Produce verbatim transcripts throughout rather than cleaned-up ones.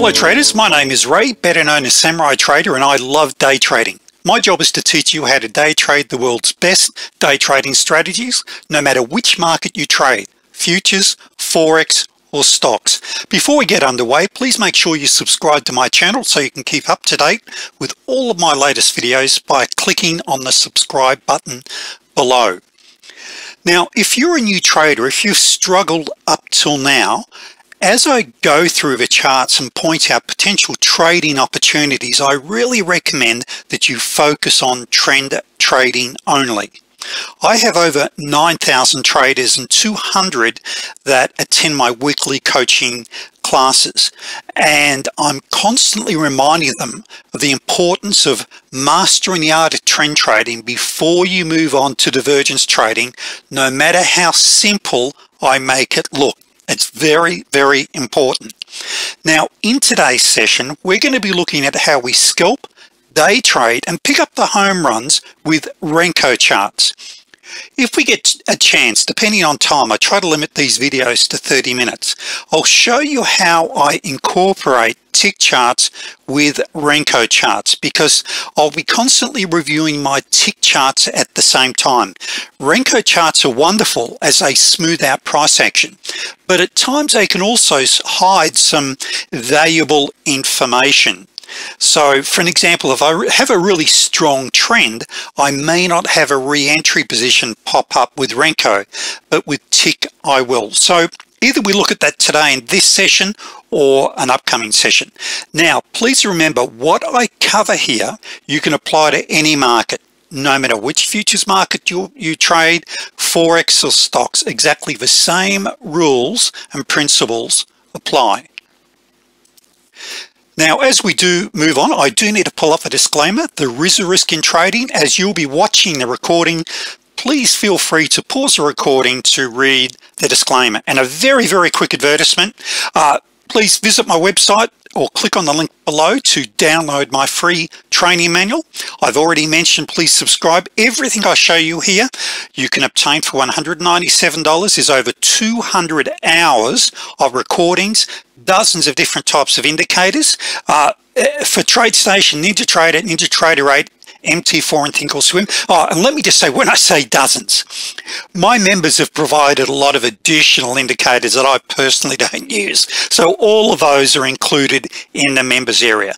Hello traders, my name is Ray, better known as Samurai Trader, and I love day trading. My job is to teach you how to day trade the world's best day trading strategies, no matter which market you trade, futures, forex, or stocks. Before we get underway, please make sure you subscribe to my channel so you can keep up to date with all of my latest videos by clicking on the subscribe button below. Now, if you're a new trader, if you've struggled up till now, as I go through the charts and point out potential trading opportunities, I really recommend that you focus on trend trading only. I have over nine thousand traders and two hundred that attend my weekly coaching classes, and I'm constantly reminding them of the importance of mastering the art of trend trading before you move on to divergence trading, no matter how simple I make it look. It's very, very important. Now, in today's session, we're going to be looking at how we scalp, day trade, and pick up the home runs with Renko charts. If we get a chance, depending on time, I try to limit these videos to thirty minutes. I'll show you how I incorporate tick charts with Renko charts, because I'll be constantly reviewing my tick charts at the same time. Renko charts are wonderful as they smooth out price action, but at times they can also hide some valuable information. So, for an example, if I have a really strong trend, I may not have a re-entry position pop up with Renko, but with tick I will. So either we look at that today in this session or an upcoming session. Now, please remember what I cover here, you can apply to any market, no matter which futures market you, you trade, forex or stocks. Exactly the same rules and principles apply. Now, as we do move on, I do need to pull up a disclaimer. There is a risk in trading. As you'll be watching the recording, please feel free to pause the recording to read the disclaimer. And a very, very quick advertisement. Uh, please visit my website or click on the link below to download my free training manual. I've already mentioned, please subscribe. Everything I show you here, you can obtain for one hundred ninety-seven dollars. Is over two hundred hours of recordings, dozens of different types of indicators uh, for TradeStation, NinjaTrader, NinjaTrader eight, M T four, and Think or Swim. Oh, and let me just say, when I say dozens, my members have provided a lot of additional indicators that I personally don't use. So all of those are included in the members area.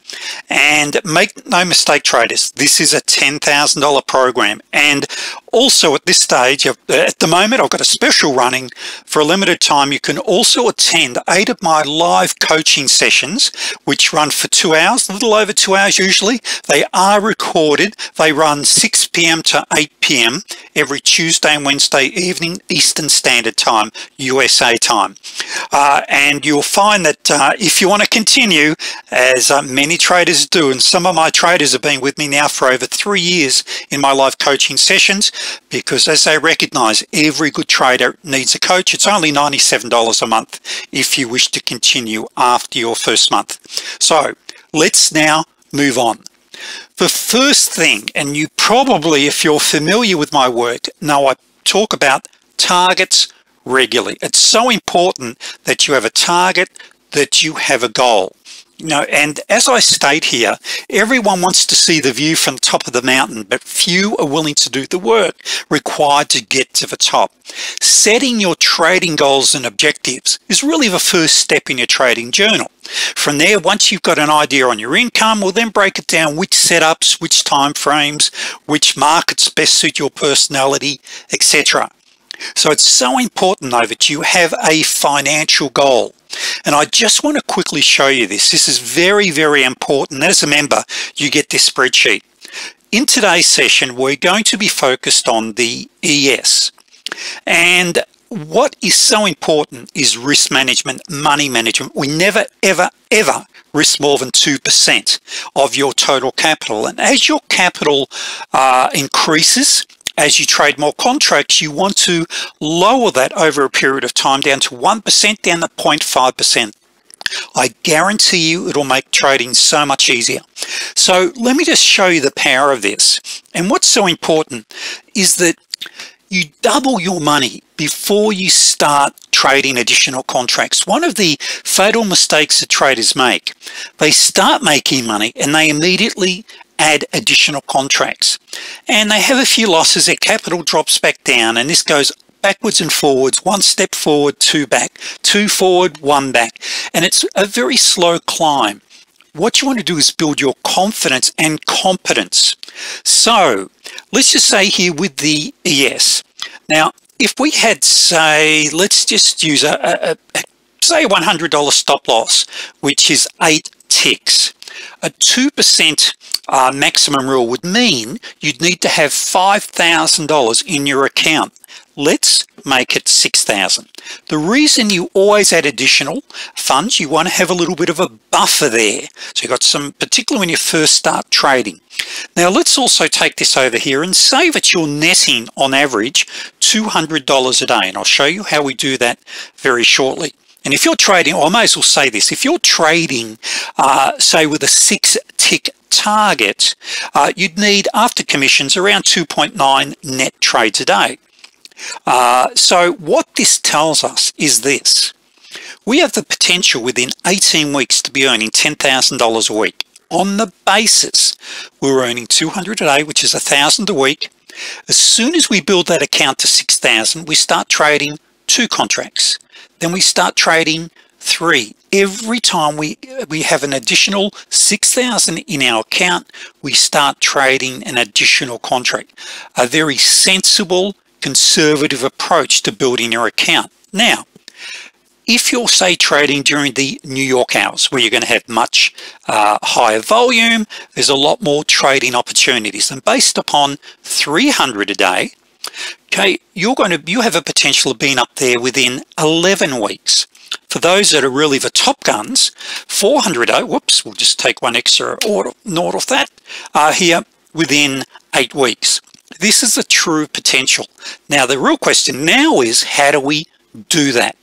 And make no mistake, traders, this is a ten thousand dollar program. And also at this stage, at the moment, I've got a special running for a limited time. You can also attend eight of my live coaching sessions, which run for two hours, a little over two hours usually. They are recorded. They run six p m to eight p m every Tuesday and Wednesday evening, Eastern Standard Time, U S A time. Uh, and you'll find that uh, if you want to continue, as uh, many traders do, and some of my traders have been with me now for over three years in my live coaching sessions, because as they recognize, every good trader needs a coach. It's only ninety-seven dollars a month if you wish to continue after your first month. So let's now move on. The first thing, and you probably, if you're familiar with my work, know I talk about targets regularly. It's so important that you have a target, that you have a goal. You know, and as I state here, everyone wants to see the view from the top of the mountain, but few are willing to do the work required to get to the top. Setting your trading goals and objectives is really the first step in your trading journal. From there, once you've got an idea on your income, we'll then break it down: which setups, which time frames, which markets best suit your personality, et cetera. So it's so important, though, that you have a financial goal. And I just want to quickly show you this. This is very, very important. As a member, you get this spreadsheet. In today's session, we're going to be focused on the E S. And what is so important is risk management, money management. We never, ever, ever risk more than two percent of your total capital. And as your capital uh, increases, as you trade more contracts, you want to lower that over a period of time down to one percent, down to zero point five percent. I guarantee you it'll make trading so much easier. So let me just show you the power of this. And what's so important is that you double your money before you start trading additional contracts. One of the fatal mistakes that traders make, they start making money and they immediately add additional contracts. And they have a few losses, their capital drops back down, and this goes backwards and forwards, one step forward, two back, two forward, one back. And it's a very slow climb. What you want to do is build your confidence and competence. So let's just say here with the E S. Now, if we had, say, let's just use a, a, a say one hundred dollar stop loss, which is eight ticks, a two percent uh, maximum rule would mean you'd need to have five thousand dollars in your account. Let's make it six thousand. The reason you always add additional funds, you want to have a little bit of a buffer there. So you've got some, particularly when you first start trading. Now let's also take this over here and say that you're netting on average two hundred dollars a day. And I'll show you how we do that very shortly. And if you're trading, or I may as well say this, if you're trading, uh, say with a six tick target, uh, you'd need after commissions around two point nine net trades a day. Uh, so what this tells us is this: we have the potential within eighteen weeks to be earning ten thousand dollars a week on the basis we're earning two hundred dollars a day, which is one thousand dollars a week. As soon as we build that account to six thousand dollars, we start trading two contracts, then we start trading three. Every time we we have an additional six thousand dollars in our account, we start trading an additional contract. A very sensible, conservative approach to building your account. Now, if you're, say, trading during the New York hours, where you're going to have much uh, higher volume, there's a lot more trading opportunities. And based upon three hundred a day, okay, you're going to you have a potential of being up there within eleven weeks. For those that are really the top guns, four hundred a day, whoops, we'll just take one extra order, naught off that, uh, here within eight weeks. This is the true potential. Now, the real question now is, how do we do that?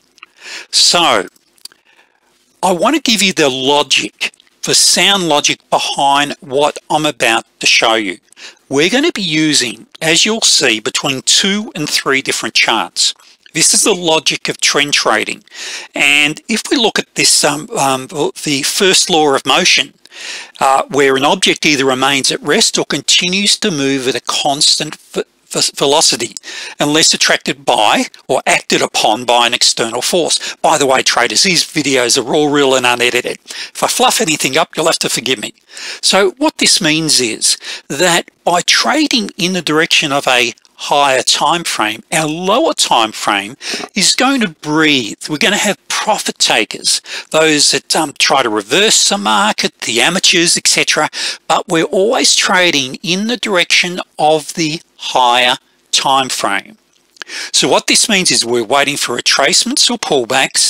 So I want to give you the logic, the sound logic behind what I'm about to show you. We're going to be using, as you'll see, between two and three different charts. This is the logic of trend trading. And if we look at this, um, um, the first law of motion, Uh, where an object either remains at rest or continues to move at a constant velocity unless attracted by or acted upon by an external force. By the way, traders, these videos are all real and unedited. If I fluff anything up, you'll have to forgive me. So what this means is that by trading in the direction of a higher time frame, our lower time frame is going to breathe. We're going to have profit takers, those that um, try to reverse the market, the amateurs, et cetera. But we're always trading in the direction of the higher time frame. So what this means is we're waiting for retracements or pullbacks,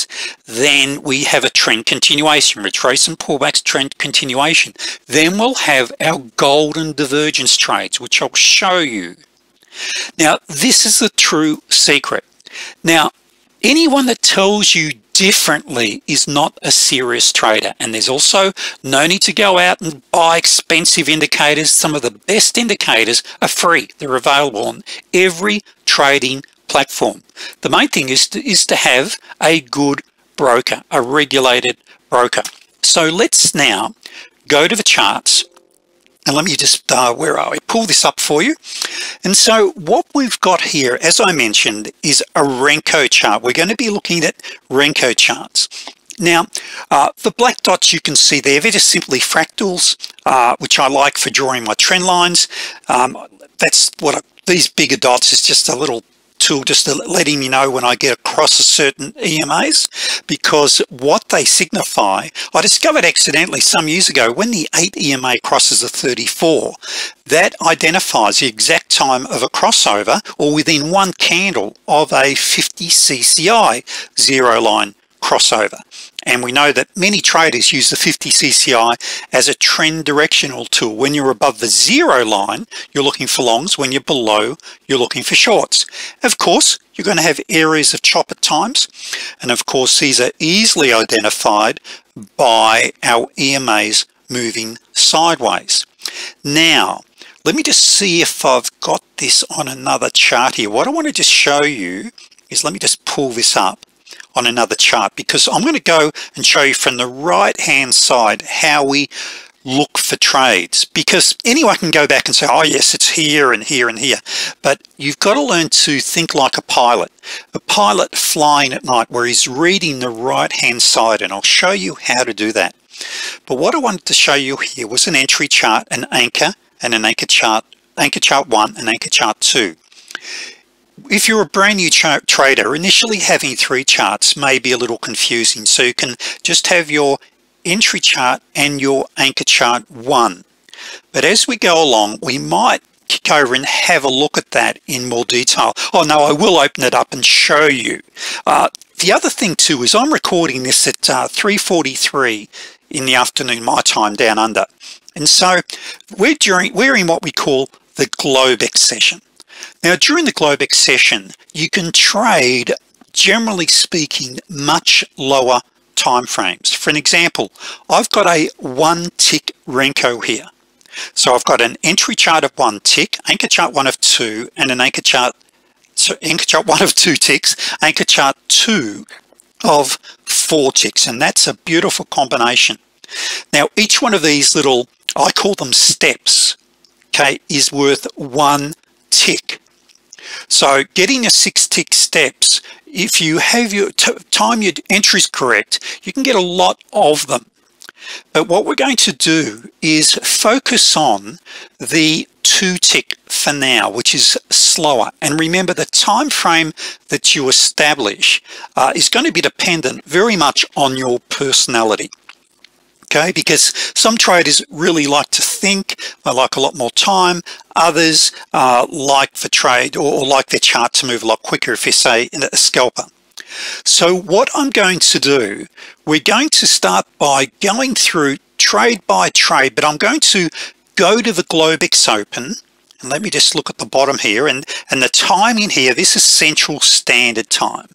then we have a trend continuation, retracement, pullbacks, trend continuation. Then we'll have our golden divergence trades, which I'll show you. Now, this is the true secret. Now, anyone that tells you differently is not a serious trader. And there's also no need to go out and buy expensive indicators. Some of the best indicators are free. They're available on every trading platform. The main thing is to, is to have a good broker, a regulated broker. So let's now go to the charts. And let me just, uh, where are we? Pull this up for you. And so what we've got here, as I mentioned, is a Renko chart. We're going to be looking at Renko charts. Now, uh, the black dots you can see there, they're just simply fractals, uh, which I like for drawing my trend lines. Um, that's what I, these bigger dots is just a little tool just to letting me know when I get across a certain E M As, because what they signify, I discovered accidentally some years ago, when the eight E M A crosses the thirty-four, that identifies the exact time of a crossover or within one candle of a fifty C C I zero line crossover. And we know that many traders use the fifty C C I as a trend directional tool. When you're above the zero line, you're looking for longs. When you're below, you're looking for shorts. Of course, you're going to have areas of chop at times. And of course, these are easily identified by our E M As moving sideways. Now, Let me just see if I've got this on another chart here. What I want to just show you is, let me just pull this up on another chart, because I'm going to go and show you from the right hand side how we look for trades, because anyone can go back and say, oh yes, it's here and here and here, but you've got to learn to think like a pilot a pilot flying at night, where he's reading the right hand side, and I'll show you how to do that. But what I wanted to show you here was an entry chart, an anchor, and an anchor chart, anchor chart one and anchor chart two. If you're a brand new trader, initially having three charts may be a little confusing, so you can just have your entry chart and your anchor chart one. But as we go along, we might kick over and have a look at that in more detail. Oh no, I will open it up and show you. Uh, the other thing too is I'm recording this at uh, three forty-three in the afternoon, my time down under, and so we're during we're in what we call the Globex session. Now during the Globex session, you can trade, generally speaking, much lower time frames. For an example, I've got a one tick Renko here, so I've got an entry chart of one tick, anchor chart one of two, and an anchor chart so anchor chart one of two ticks, anchor chart two of four ticks, and that's a beautiful combination. Now each one of these little, I call them steps, okay, is worth one tick. So getting a six tick steps, if you have your time your entries correct, you can get a lot of them. But what we're going to do is focus on the two tick for now, which is slower. And remember, the time frame that you establish uh, is going to be dependent very much on your personality. Okay, because some traders really like to think, they like a lot more time. Others uh, like for trade or, or like their chart to move a lot quicker if you say in a scalper. So what I'm going to do, we're going to start by going through trade by trade, but I'm going to go to the Globex open, and let me just look at the bottom here, and, and the time in here, this is Central Standard Time.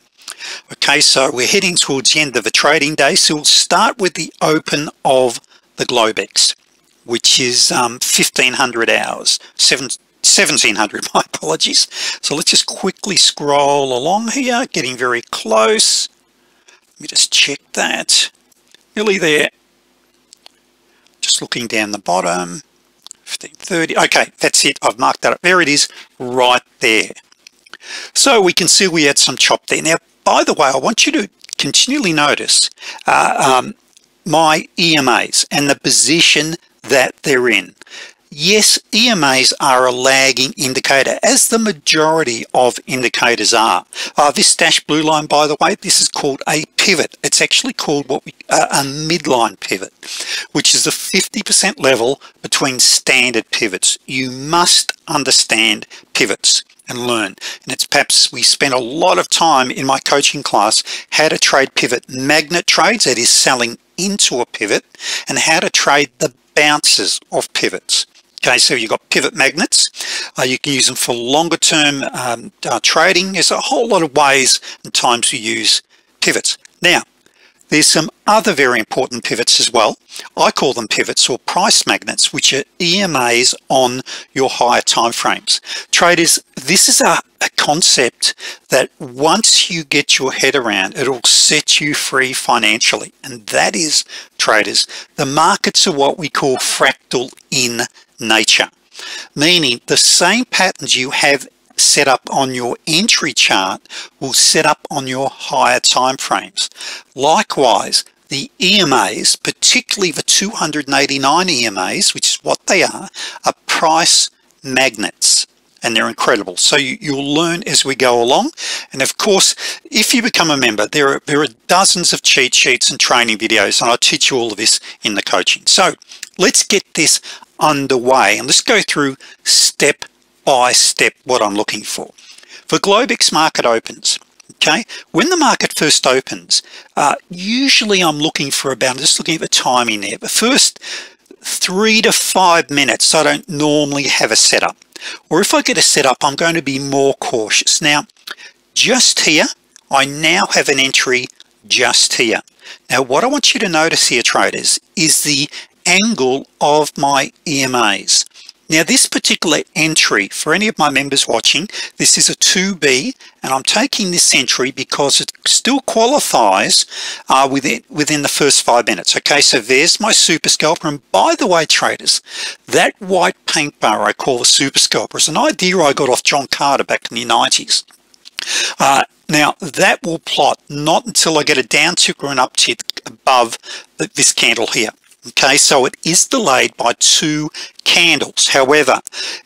Okay, so we're heading towards the end of the trading day, so we'll start with the open of the Globex, which is um, fifteen hundred hours, seventeen hundred, my apologies. So let's just quickly scroll along here, getting very close. Let me just check that, nearly there, just looking down the bottom, fifteen thirty, okay, that's it, I've marked that up, there it is, right there. So we can see we had some chop there. Now, by the way, I want you to continually notice uh, um, my E M As and the position that they're in. Yes, E M As are a lagging indicator, as the majority of indicators are. Uh, this dashed blue line, by the way, this is called a pivot. It's actually called what we uh, a midline pivot, which is the fifty percent level between standard pivots. You must understand pivots and learn, and it's perhaps we spend a lot of time in my coaching class how to trade pivot magnet trades, that is selling into a pivot, and how to trade the bounces of pivots. Okay, so you've got pivot magnets, uh, you can use them for longer term um, uh, trading. There's a whole lot of ways and times you use pivots. Now there's some other very important pivots as well. I call them pivots or price magnets, which are E M As on your higher time frames. Traders, this is a, a concept that once you get your head around, it'll set you free financially. And that is, traders, the markets are what we call fractal in nature, meaning the same patterns you have set up on your entry chart will set up on your higher time frames. Likewise, the E M As, particularly the two hundred eighty-nine E M As, which is what they are, are price magnets, and they're incredible. So you, you'll learn as we go along. And of course, if you become a member, there are there are dozens of cheat sheets and training videos, and I teach you all of this in the coaching. So let's get this underway, and let's go through step by step what I'm looking for. For Globex market opens, okay, when the market first opens, uh, usually I'm looking for about, just looking at the timing there, the first three to five minutes, I don't normally have a setup. Or if I get a setup, I'm going to be more cautious. Now, just here, I now have an entry just here. Now, what I want you to notice here, traders, is the angle of my E M As. Now this particular entry, for any of my members watching, this is a two B, and I'm taking this entry because it still qualifies uh, within, within the first five minutes. Okay, so there's my super scalper. And by the way, traders, that white paint bar I call the super scalper is an idea I got off John Carter back in the nineties. Uh, now that will plot not until I get a down tick or an up tick above this candle here. Okay, so it is delayed by two candles. However,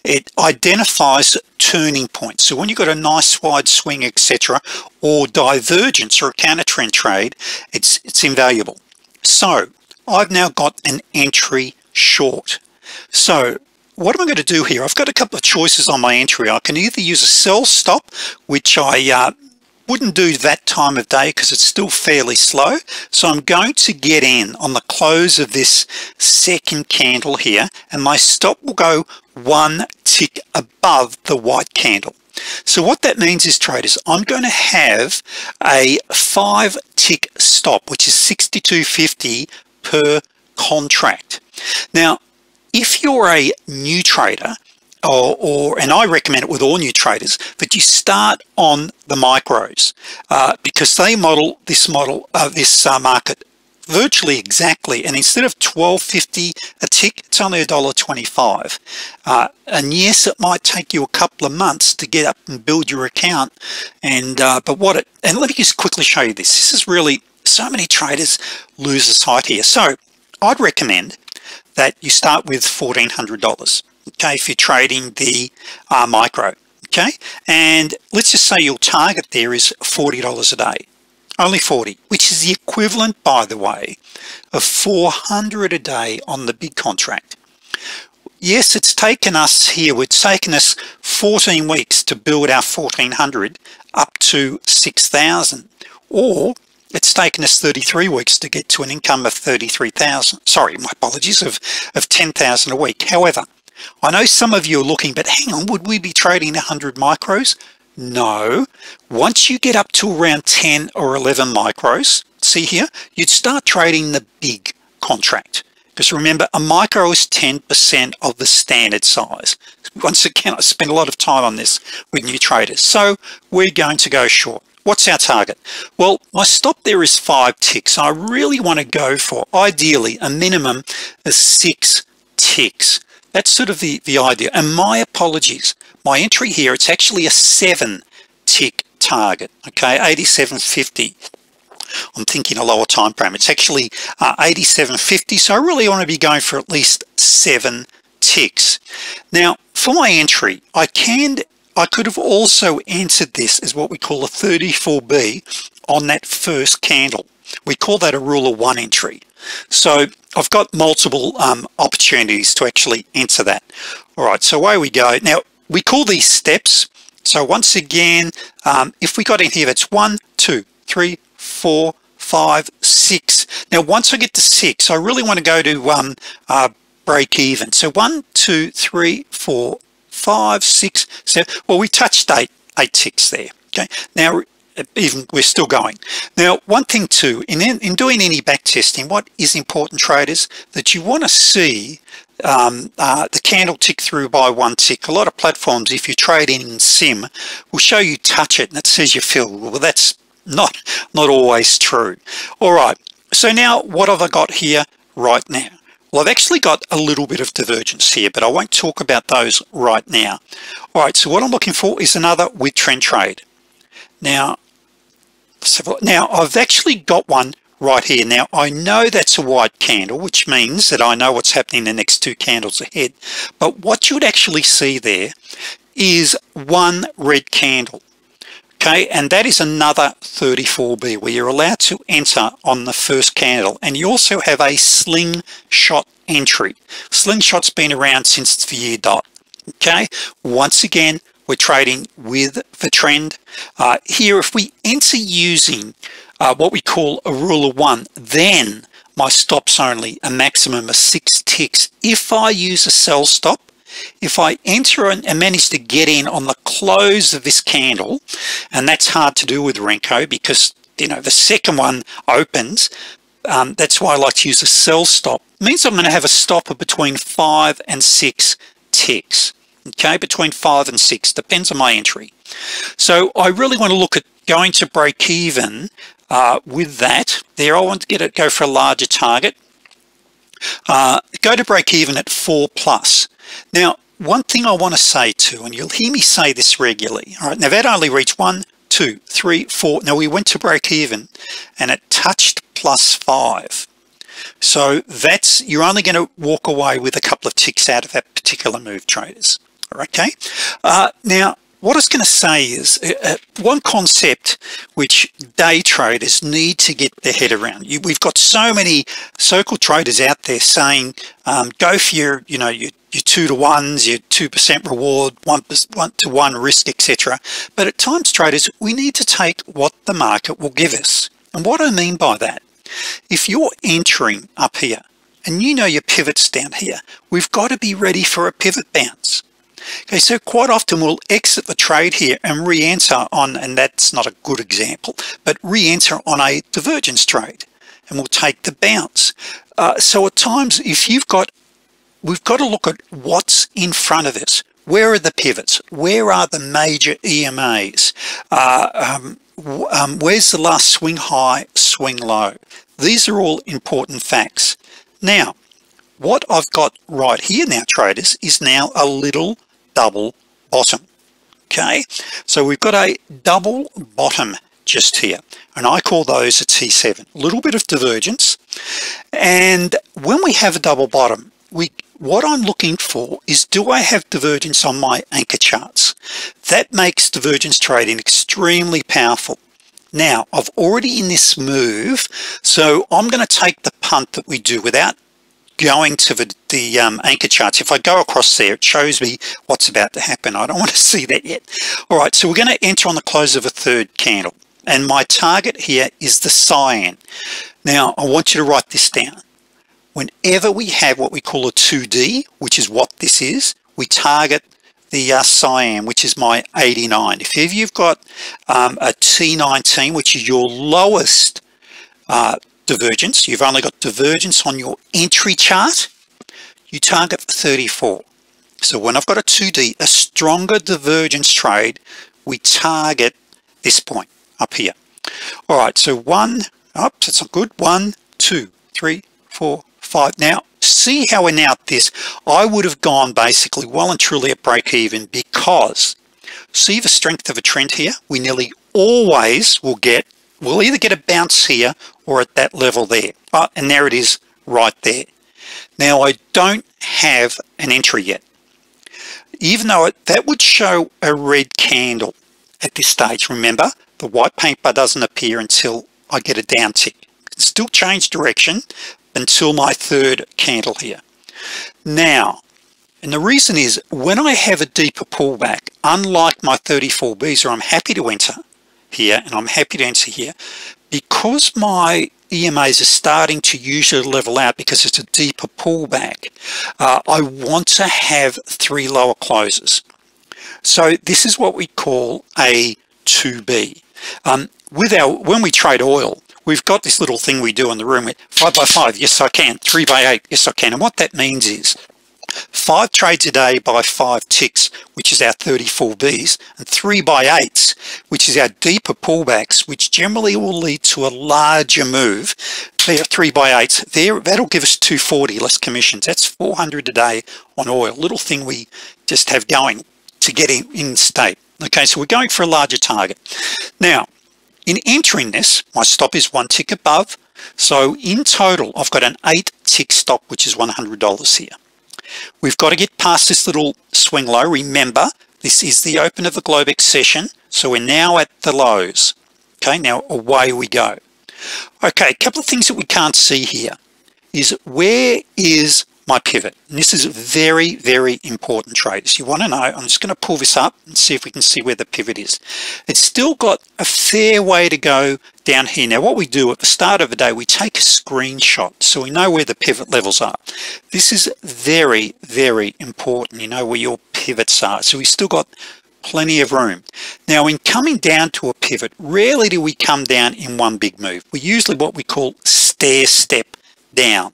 it identifies turning points. So when you've got a nice wide swing, et cetera, or divergence or a counter trend trade, it's it's invaluable. So I've now got an entry short. So what am I going to do here? I've got a couple of choices on my entry. I can either use a sell stop, which I uh, wouldn't do that time of day because it's still fairly slow. So I'm going to get in on the close of this second candle here, and my stop will go one tick above the white candle. So what that means is, traders, I'm going to have a five tick stop, which is sixty-two fifty per contract. Now, if you're a new trader, Or, or and I recommend it with all new traders, but you start on the micros uh, because they model this model uh, this uh, market virtually exactly, and instead of twelve fifty a tick, it's only a dollar twenty-five, uh, and yes, it might take you a couple of months to get up and build your account, and uh, but what it and let me just quickly show you this. This is really, so many traders lose the sight here. So I'd recommend that you start with fourteen hundred dollars. Okay, if you're trading the uh, micro, okay, and let's just say your target there is forty dollars a day, only forty, which is the equivalent, by the way, of four hundred a day on the big contract. Yes, it's taken us here, it's taken us fourteen weeks to build our fourteen hundred up to six thousand, or it's taken us thirty-three weeks to get to an income of thirty-three thousand, sorry, my apologies, of, of ten thousand a week. However, I know some of you are looking, but hang on, would we be trading one hundred micros? No. Once you get up to around ten or eleven micros, see here, you'd start trading the big contract. Because remember, a micro is ten percent of the standard size. Once again, I spend a lot of time on this with new traders. So we're going to go short. What's our target? Well, my stop there is five ticks. I really want to go for, ideally, a minimum of six ticks. That's sort of the, the idea. And my apologies, my entry here, it's actually a seven tick target, okay, eighty-seven fifty. I'm thinking a lower time frame. It's actually uh, eighty-seven fifty, so I really want to be going for at least seven ticks. Now, for my entry, I can, I could have also entered this as what we call a thirty-four B on that first candle. We call that a rule of one entry. So I've got multiple um, opportunities to actually enter that. All right, so away we go. Now, we call these steps. So once again, um, if we got in here, that's one, two, three, four, five, six. Now, once I get to six, I really want to go to um, uh, break even. So one, two, three, four, five, six, seven. Well, we touched eight, eight ticks there. Okay, now, even we're still going. Now, one thing too, in, in doing any back testing, what is important, traders, that you want to see um, uh, the candle tick through by one tick. A lot of platforms, if you trade in sim, will show you touch it and it says you filled. Well, that's not not always true. All right, so now what have I got here right now? Well, I've actually got a little bit of divergence here, but I won't talk about those right now. All right, so what I'm looking for is another with trend trade. Now, Now I've actually got one right here. Now I know that's a white candle, which means that I know what's happening the next two candles ahead. But what you'd actually see there is one red candle. Okay, and that is another thirty-four B where you're allowed to enter on the first candle, and you also have a slingshot entry. Slingshot's been around since the year dot. Okay, once again, we're trading with the trend. Uh, here, if we enter using uh, what we call a rule of one, then my stop's only a maximum of six ticks. If I use a sell stop, if I enter and manage to get in on the close of this candle, and that's hard to do with Renko because, you know, the second one opens, um, that's why I like to use a sell stop. It means I'm gonna have a stop of between five and six ticks, okay, between five and six, depends on my entry. So I really want to look at going to break even uh, with that. There I want to get it, go for a larger target. Uh, go to break even at four plus. Now, one thing I want to say too, and you'll hear me say this regularly, all right, now that only reached one, two, three, four. Now we went to break even and it touched plus five. So that's, you're only going to walk away with a couple of ticks out of that particular move, traders. Okay. Uh, now, what I was going to say is uh, one concept which day traders need to get their head around. You, we've got so many circle traders out there saying, um, go for your, you know, your, your two to ones, your two percent reward, one, one to one risk, et cetera. But at times, traders, we need to take what the market will give us. And what I mean by that, if you're entering up here and you know your pivot's down here, we've got to be ready for a pivot bounce. Okay, so quite often we'll exit the trade here and re-enter on, and that's not a good example, but re-enter on a divergence trade and we'll take the bounce. Uh, so at times, if you've got, we've got to look at what's in front of us. Where are the pivots? Where are the major E M As? Uh, um, Um, where's the last swing high, swing low? These are all important facts. Now, what I've got right here now, traders, is now a little double bottom. Okay, so we've got a double bottom just here, and I call those a T seven. A little bit of divergence, and when we have a double bottom, we what I'm looking for is, do I have divergence on my anchor charts? That makes divergence trading extremely powerful. Now, I've already in this move, so I'm going to take the punt that we do without going to the, the um, anchor charts. If I go across there, it shows me what's about to happen. I don't want to see that yet. All right, so we're going to enter on the close of a third candle, and my target here is the cyan. Now, I want you to write this down. Whenever we have what we call a two D, which is what this is, we target the uh, cyan, which is my eighty-nine. If ever you've got um, a T nineteen, which is your lowest uh, divergence, you've only got divergence on your entry chart, you target for thirty-four. So when I've got a two D, a stronger divergence trade, we target this point up here. All right, so one, oh, that's not good, one, two, three, four, five. Now, see how we're now at this. I would have gone basically well and truly at break even, because see the strength of a trend here. We nearly always will get, we'll either get a bounce here or at that level there. Uh, and there it is right there. Now, I don't have an entry yet, even though it, that would show a red candle at this stage. Remember, the white paint bar doesn't appear until I get a down tick. It's still change direction until my third candle here. Now, and the reason is, when I have a deeper pullback, unlike my thirty-four Bs, where I'm happy to enter here and I'm happy to enter here, because my E M As are starting to usually level out because it's a deeper pullback, uh, I want to have three lower closes. So this is what we call a two B. Um, with our, when we trade oil, we've got this little thing we do in the room. Five by five, yes I can. Three by eight, yes I can. And what that means is five trades a day by five ticks, which is our thirty-four Bs, and three by eights, which is our deeper pullbacks, which generally will lead to a larger move. There, three by eights there, that'll give us two forty less commissions. That's four hundred a day on oil. Little thing we just have going to get in, in state. Okay, so we're going for a larger target. Now, in entering this, my stop is one tick above. So in total, I've got an eight tick stop, which is one hundred dollars here. We've got to get past this little swing low. Remember, this is the open of the Globex session. So we're now at the lows. Okay, now away we go. Okay, a couple of things that we can't see here is, where is my pivot? And this is very, very important, traders. You want to know, I'm just going to pull this up and see if we can see where the pivot is. It's still got a fair way to go down here. Now, what we do at the start of the day, we take a screenshot so we know where the pivot levels are. This is very, very important. You know where your pivots are. So we've still got plenty of room. Now, in coming down to a pivot, rarely do we come down in one big move. We usually what we call stair step down.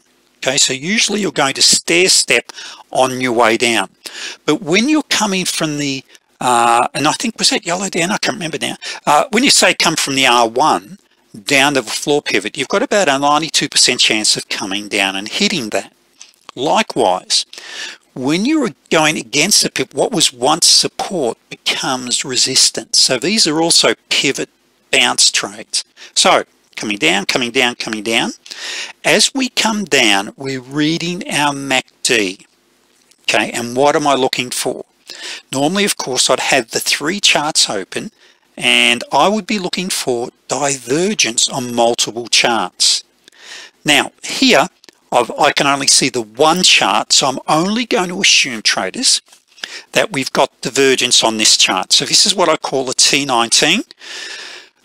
Okay, so usually you're going to stair step on your way down. But when you're coming from the, uh, and I think, was that yellow down? I can't remember now. Uh, when you say come from the R one down to the floor pivot, you've got about a ninety-two percent chance of coming down and hitting that. Likewise, when you're going against the pivot, what was once support becomes resistance. So these are also pivot bounce trades. So coming down, coming down, coming down. As we come down, we're reading our M A C D. Okay, and what am I looking for? Normally, of course, I'd have the three charts open and I would be looking for divergence on multiple charts. Now, here, I've, I can only see the one chart, so I'm only going to assume, traders, that we've got divergence on this chart. So this is what I call a T nineteen,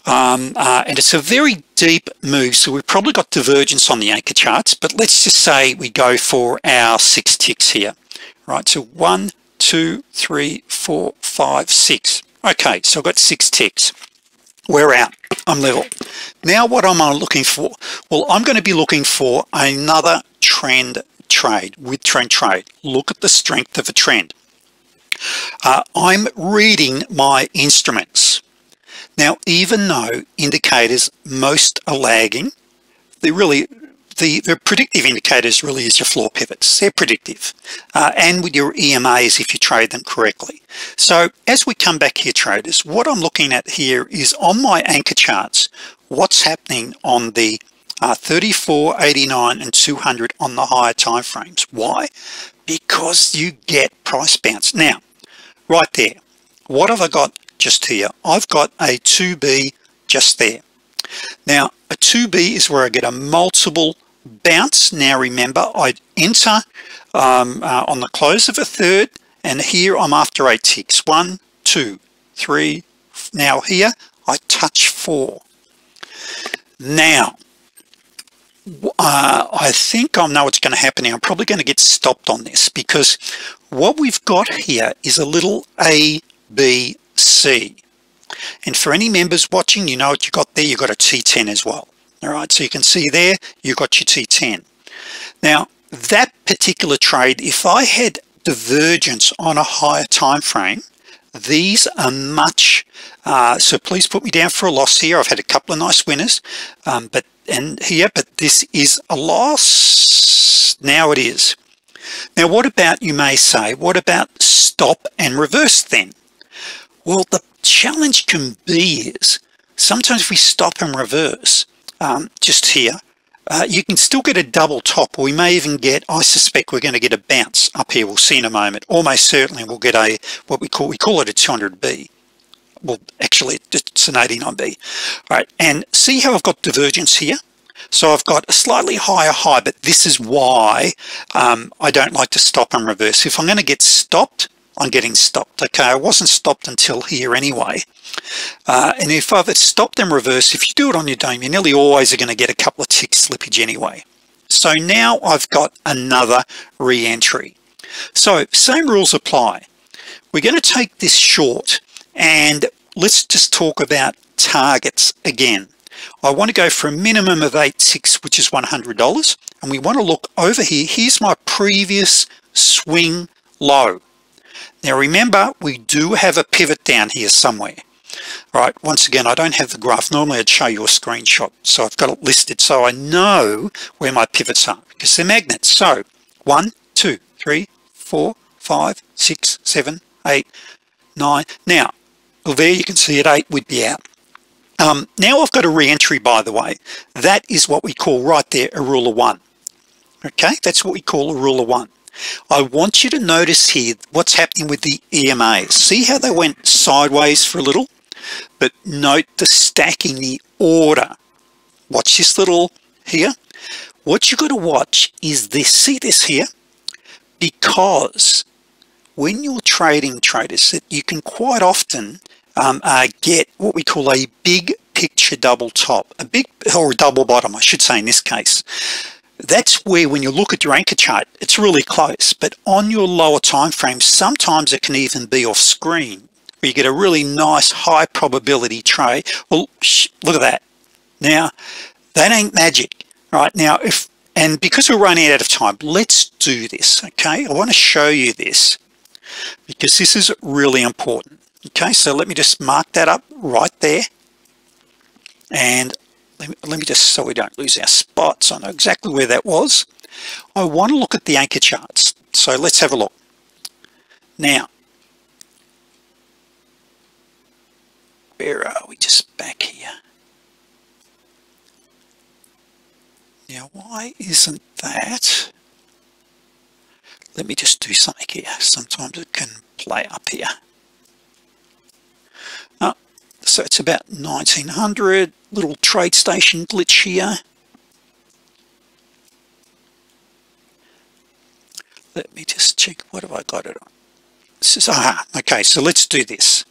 um, uh, and it's a very deep move, so we've probably got divergence on the anchor charts, but let's just say we go for our six ticks here, right? So one, two, three, four, five, six. Okay, so I've got six ticks. We're out. I'm level. Now what am I looking for? Well, I'm going to be looking for another trend trade with trend trade. Look at the strength of a trend. Uh, I'm reading my instruments. Now, even though indicators most are lagging, they really, the, the predictive indicators really is your floor pivots. They're predictive. Uh, and with your E M As if you trade them correctly. So as we come back here, traders, what I'm looking at here is on my anchor charts, what's happening on the uh, thirty-four, eighty-nine and two hundred on the higher time frames. Why? Because you get price bounce. Now, right there, what have I got just here? I've got a two B just there. Now, a two B is where I get a multiple bounce. Now, remember, I enter um, uh, on the close of a third, and here I'm after eight ticks. One, two, three. Now here, I touch four. Now, uh, I think I know what's going to happen here. I'm probably going to get stopped on this because what we've got here is a little A B C. And for any members watching, you know what you got there, you got a T ten as well. All right, so you can see there, you got your T ten. Now, that particular trade, if I had divergence on a higher time frame, these are much, uh, so please put me down for a loss here. I've had a couple of nice winners, um, but and here, but this is a loss. Now it is. Now, what about, you may say, what about stop and reverse then? Well, the challenge can be is sometimes we stop and reverse um, just here. Uh, you can still get a double top. We may even get, I suspect we're going to get a bounce up here. We'll see in a moment. Almost certainly we'll get a, what we call, we call it a two hundred B. Well, actually it's an eighty-nine B. All right, and see how I've got divergence here? So I've got a slightly higher high, but this is why um, I don't like to stop and reverse. If I'm going to get stopped, I'm getting stopped. Okay, I wasn't stopped until here anyway. Uh, and if I've stopped and reversed, if you do it on your dome, you nearly always are going to get a couple of ticks slippage anyway. So now I've got another re-entry. So same rules apply. We're going to take this short and let's just talk about targets again. I want to go for a minimum of eight ticks, which is one hundred dollars. And we want to look over here. Here's my previous swing low. Now remember, we do have a pivot down here somewhere. All right, once again, I don't have the graph. Normally I'd show you a screenshot. So I've got it listed so I know where my pivots are because they're magnets. So one, two, three, four, five, six, seven, eight, nine. Now, well, there you can see at eight we'd be out. Um, now I've got a re-entry, by the way. That is what we call right there a rule of one. Okay, that's what we call a rule of one. I want you to notice here what's happening with the E M As. See how they went sideways for a little, but note the stacking, the order. Watch this little here. What you got to watch is this. See this here? Because when you're trading, traders, that you can quite often um, uh, get what we call a big picture double top, a big or a double bottom, I should say in this case. That's where when you look at your anchor chart, it's really close, but on your lower time frame, sometimes it can even be off screen, where you get a really nice high probability trade. Well, look at that. Now, that ain't magic, right? Now, if And because we're running out of time, let's do this, okay? I want to show you this because this is really important, okay? So let me just mark that up right there. And let me, let me just, so we don't lose our spots, I know exactly where that was. I want to look at the anchor charts. So let's have a look. Now, where are we? Just back here. Now, why isn't that? Let me just do something here. Sometimes it can play up here. Oh, so it's about nineteen hundred, little TradeStation glitch here. Let me just check, what have I got it on? This is, aha, okay, so let's do this.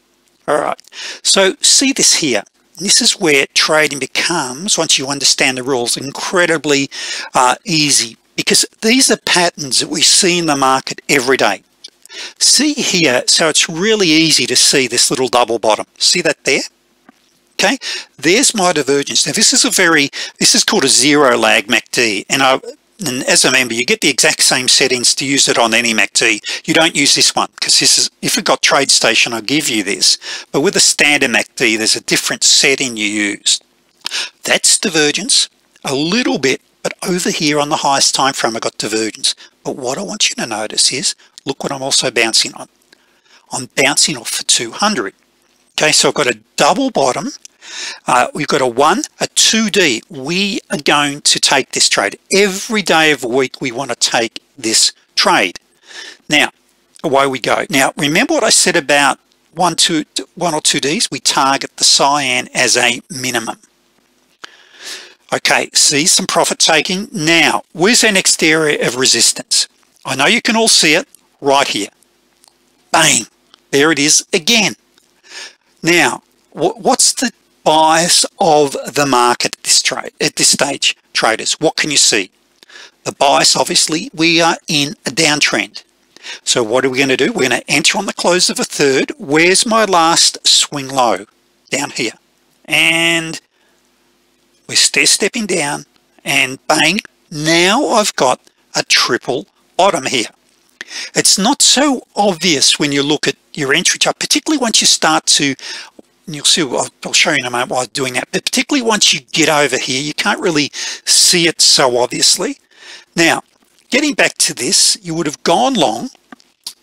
All right, so see this here. This is where trading becomes, once you understand the rules, incredibly uh, easy, because these are patterns that we see in the market every day. See here, so it's really easy to see this little double bottom. See that there? Okay, there's my divergence. Now this is a very, this is called a zero lag M A C D, and I, and as a member, you get the exact same settings to use it on any M A C D. You don't use this one because this is, if you've got TradeStation, I'll give you this. But with a standard M A C D, there's a different setting you use. That's divergence, a little bit, but over here on the highest time frame, I've got divergence. But what I want you to notice is, look what I'm also bouncing on. I'm bouncing off for two hundred. Okay, so I've got a double bottom. Uh, we've got a one, a two D. We are going to take this trade. Every day of the week, we want to take this trade. Now, away we go. Now, remember what I said about one, two, one or two Ds? We target the cyan as a minimum. Okay, see some profit taking. Now, where's our next area of resistance? I know you can all see it right here. Bang, there it is again. Now, what's the bias of the market at this trade at this stage, traders? What can you see? The bias, obviously, we are in a downtrend. So what are we going to do? We're going to enter on the close of a third. Where's my last swing low? Down here. And we're stair-stepping down, and bang, now I've got a triple bottom here. It's not so obvious when you look at your entry chart, particularly once you start to, and you'll see, I'll show you in a moment why I'm doing that, but particularly once you get over here, you can't really see it so obviously. Now, getting back to this, you would have gone long.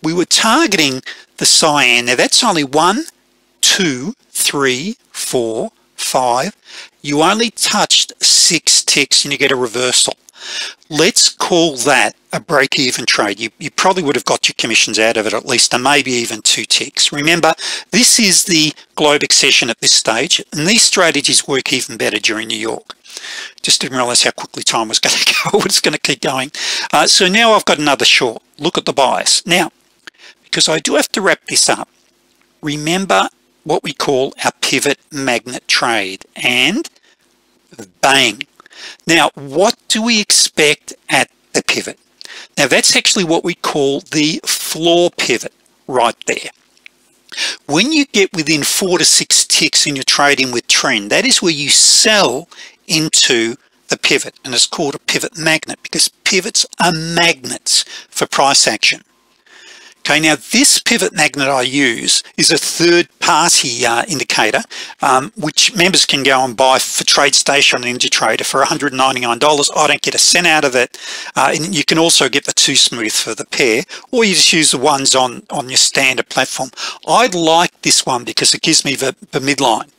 We were targeting the cyan. Now that's only one, two, three, four, five. You only touched six ticks and you get a reversal. Let's call that a break-even trade. You, you probably would have got your commissions out of it at least, and maybe even two ticks. Remember, this is the Globex session at this stage, and these strategies work even better during New York. Just didn't realize how quickly time was going to go. It's going to keep going. Uh, so now I've got another short. Look at the bias. Now, because I do have to wrap this up, remember what we call our pivot magnet trade, and bang. Now, what do we expect at the pivot? Now, that's actually what we call the floor pivot right there. When you get within four to six ticks and you're trading with trend, that is where you sell into the pivot, and it's called a pivot magnet because pivots are magnets for price action. Okay, now this pivot magnet I use is a third-party uh, indicator, um, which members can go and buy for TradeStation and NinjaTrader for one hundred ninety-nine dollars. I don't get a cent out of it. Uh, and you can also get the two smooth for the pair, or you just use the ones on, on your standard platform. I like this one because it gives me the, the midline,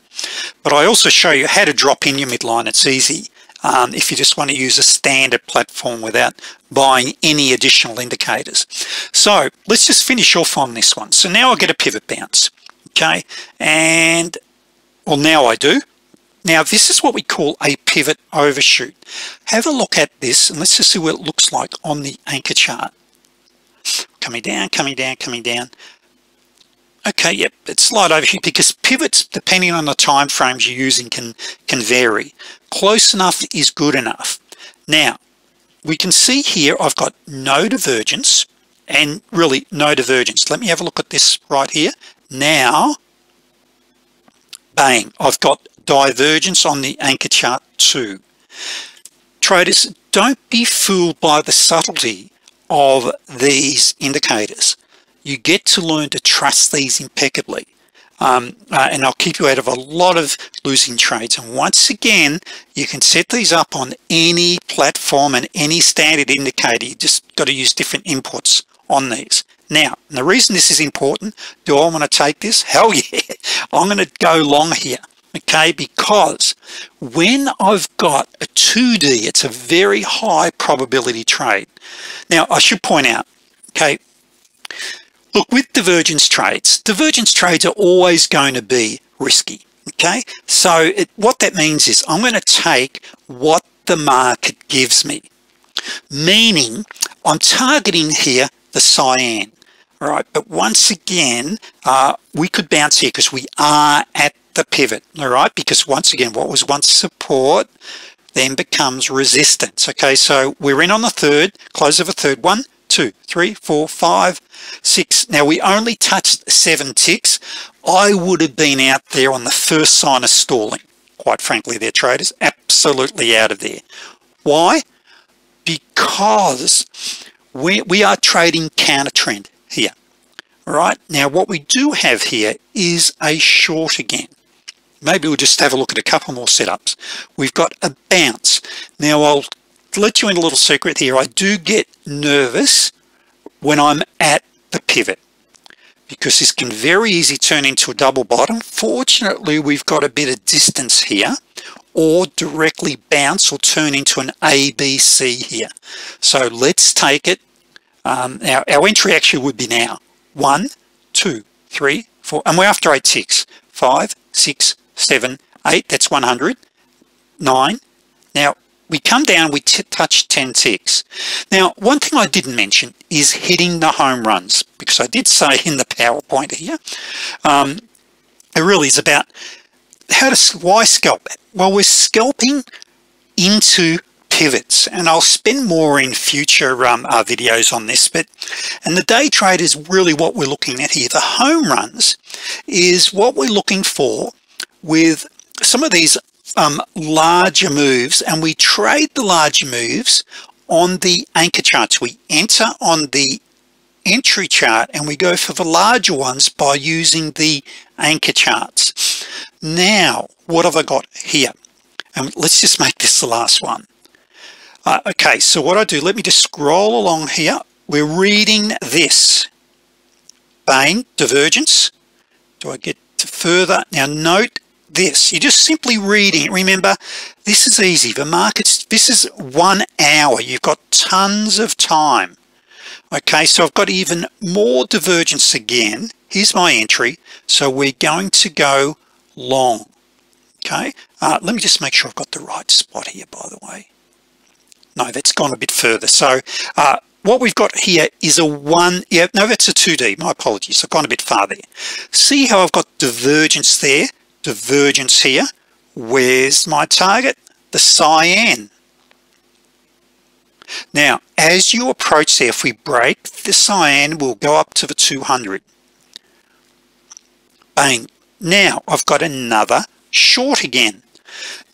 but I also show you how to drop in your midline. It's easy. Um, if you just want to use a standard platform without buying any additional indicators. So let's just finish off on this one. So now I get a pivot bounce, okay? And, well, now I do. Now this is what we call a pivot overshoot. Have a look at this and let's just see what it looks like on the anchor chart. Coming down, coming down, coming down. Okay, yep, it's slight overshoot because pivots, depending on the time frames you're using, can can vary. Close enough is good enough. Now, we can see here I've got no divergence and really no divergence. Let me have a look at this right here. Now, bang, I've got divergence on the anchor chart too. traders, don't be fooled by the subtlety of these indicators. You get to learn to trust these impeccably. Um, uh, and I'll keep you out of a lot of losing trades. And once again, you can set these up on any platform and any standard indicator. You just got to use different inputs on these. Now, the reason this is important, do I want to take this? Hell yeah, I'm going to go long here, okay? Because when I've got a two D, it's a very high probability trade. Now, I should point out, okay, look, with divergence trades, divergence trades are always going to be risky, okay? So it, what that means is I'm going to take what the market gives me, meaning I'm targeting here the cyan, all right? But once again, uh, we could bounce here because we are at the pivot, all right? Because once again, what was once support then becomes resistance, okay? So we're in on the third, close of a third, one, two, three, four, five, six. Now we only touched seven ticks. I would have been out there on the first sign of stalling, quite frankly, there, traders, absolutely out of there. Why? Because we, we are trading counter trend here. All right, now what we do have here is a short again. Maybe we'll just have a look at a couple more setups. We've got a bounce. Now I'll let you in a little secret here. I do get nervous when I'm at the pivot because this can very easily turn into a double bottom. Fortunately, we've got a bit of distance here, or directly bounce or turn into an A B C here. So let's take it. Um, our, our entry actually would be now one, two, three, four, and we're after eight ticks. Five, six, seven, eight. That's one hundred. Nine. Now, we come down, we touch ten ticks. Now, one thing I didn't mention is hitting the home runs, because I did say in the PowerPoint here, um, it really is about how to, why scalp? Well, we're scalping into pivots, and I'll spend more in future um, uh, videos on this, but, and the day trade is really what we're looking at here. The home runs is what we're looking for with some of these Um, larger moves, and we trade the larger moves on the anchor charts. We enter on the entry chart and we go for the larger ones by using the anchor charts. Now, what have I got here? And um, let's just make this the last one. Uh, okay, so what I do, let me just scroll along here. We're reading this. Bang, divergence. Do I get to further? Now, note this, you're just simply reading it. Remember, this is easy. The markets, this is one hour. You've got tons of time. Okay, so I've got even more divergence again. Here's my entry. So we're going to go long. Okay, uh, let me just make sure I've got the right spot here, by the way. No, that's gone a bit further. So uh, what we've got here is a one, yeah, no, that's a two D. My apologies, I've gone a bit far there. See how I've got divergence there? Divergence here. Where's my target? The cyan. Now, as you approach there, if we break the cyan, we'll go up to the two hundred. Bang. Now, I've got another short again.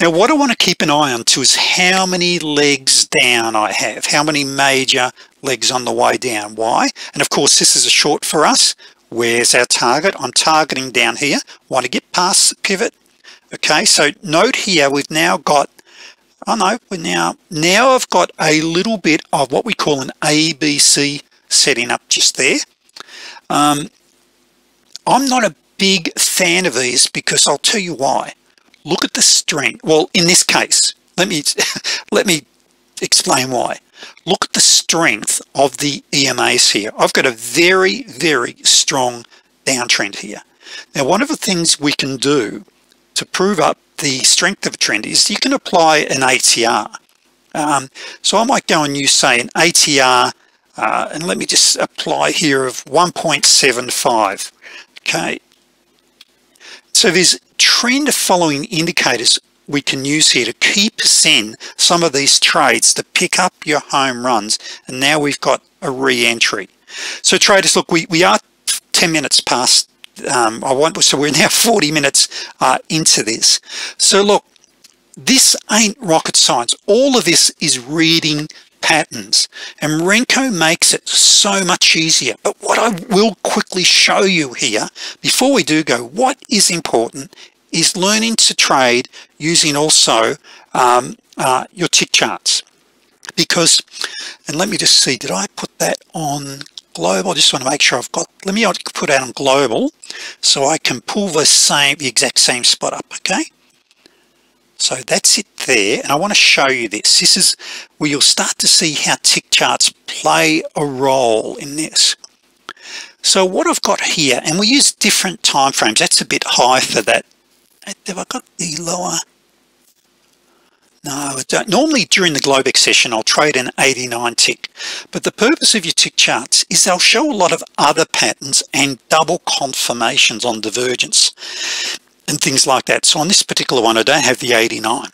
Now, what I want to keep an eye on too is how many legs down I have, how many major legs on the way down. Why? And of course, this is a short for us. Where's our target? I'm targeting down here. Want to get past the pivot. Okay, so note here, we've now got, oh no, we're now, now I've got a little bit of what we call an A B C setting up just there. Um, I'm not a big fan of these because I'll tell you why. Look at the strength. Well, in this case, let me, let me explain why. Look at the strength of the E M As here. I've got a very, very strong downtrend here. Now, one of the things we can do to prove up the strength of a trend is you can apply an A T R. Um, so I might go and use, say, an A T R, uh, and let me just apply here of one point seven five, okay? So there's trend following indicators we can use here to keep us in some of these trades to pick up your home runs. And now we've got a re-entry. So traders, look, we, we are ten minutes past, um, I want, so we're now forty minutes uh, into this. So look, This ain't rocket science. All of this is reading patterns, and Renko makes it so much easier. But what I will quickly show you here before we do go, what is important is learning to trade using also um, uh, your tick charts. Because, and let me just see, did I put that on global? I just want to make sure I've got, let me put out on global so I can pull the same, the exact same spot up, okay? So that's it there, and I want to show you this. This is where you'll start to see how tick charts play a role in this. So what I've got here, and we use different time frames. That's a bit high for that. Have I got the lower? No, I don't. Normally during the Globex session, I'll trade an eighty-nine tick, but the purpose of your tick charts is they'll show a lot of other patterns and double confirmations on divergence and things like that. So on this particular one, I don't have the eighty-nine.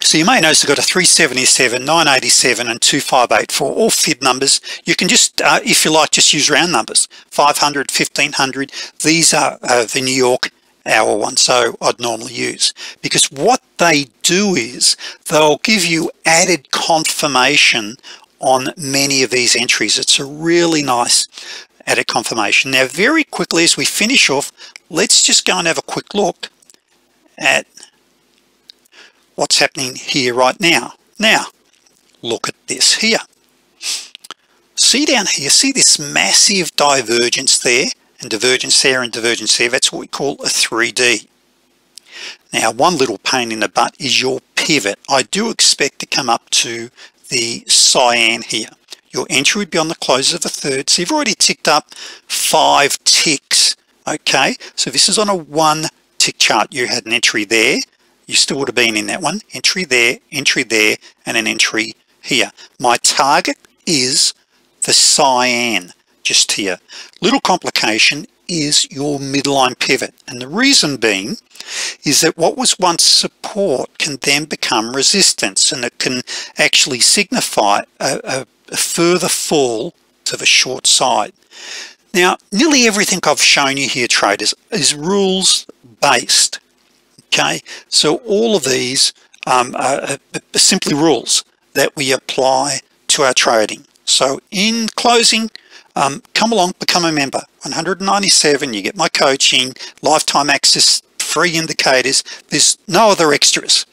So you may notice I've got a three seventy-seven, nine eighty-seven, and two five eight four, all fib numbers. You can just, uh, if you like, just use round numbers, five hundred, fifteen hundred. These are uh, the New York hour one, so I'd normally use, because what they do is they'll give you added confirmation on many of these entries. It's a really nice added confirmation. Now very quickly, as we finish off, let's just go and have a quick look at what's happening here right now. Now look at this here. See down here, see this massive divergence there, and divergence there, and divergence there. That's what we call a three D. Now one little pain in the butt is your pivot. I do expect to come up to the cyan here. Your entry would be on the close of the third, so you've already ticked up five ticks, okay? So this is on a one tick chart. You had an entry there, you still would have been in that one, entry there, entry there, and an entry here. My target is the cyan just here. Little complication is your midline pivot, and the reason being is that what was once support can then become resistance, and it can actually signify a, a, a further fall to the short side. Now nearly everything I've shown you here, traders, is rules based, okay? So all of these um, are, are simply rules that we apply to our trading. So in closing, Um, come along, become a member, one hundred ninety-seven, you get my coaching, lifetime access, free indicators, there's no other extras.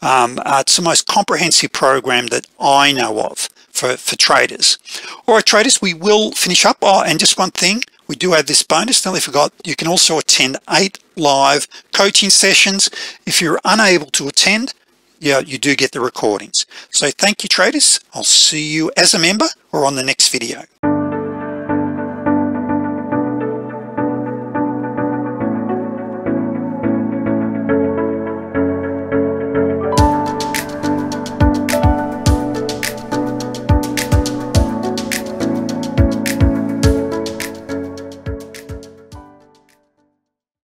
Um, uh, it's the most comprehensive program that I know of for, for traders. All right, traders, we will finish up. Oh, and just one thing, we do have this bonus, nearly forgot, you can also attend eight live coaching sessions. If you're unable to attend, yeah, you do get the recordings. So thank you, traders. I'll see you as a member or on the next video.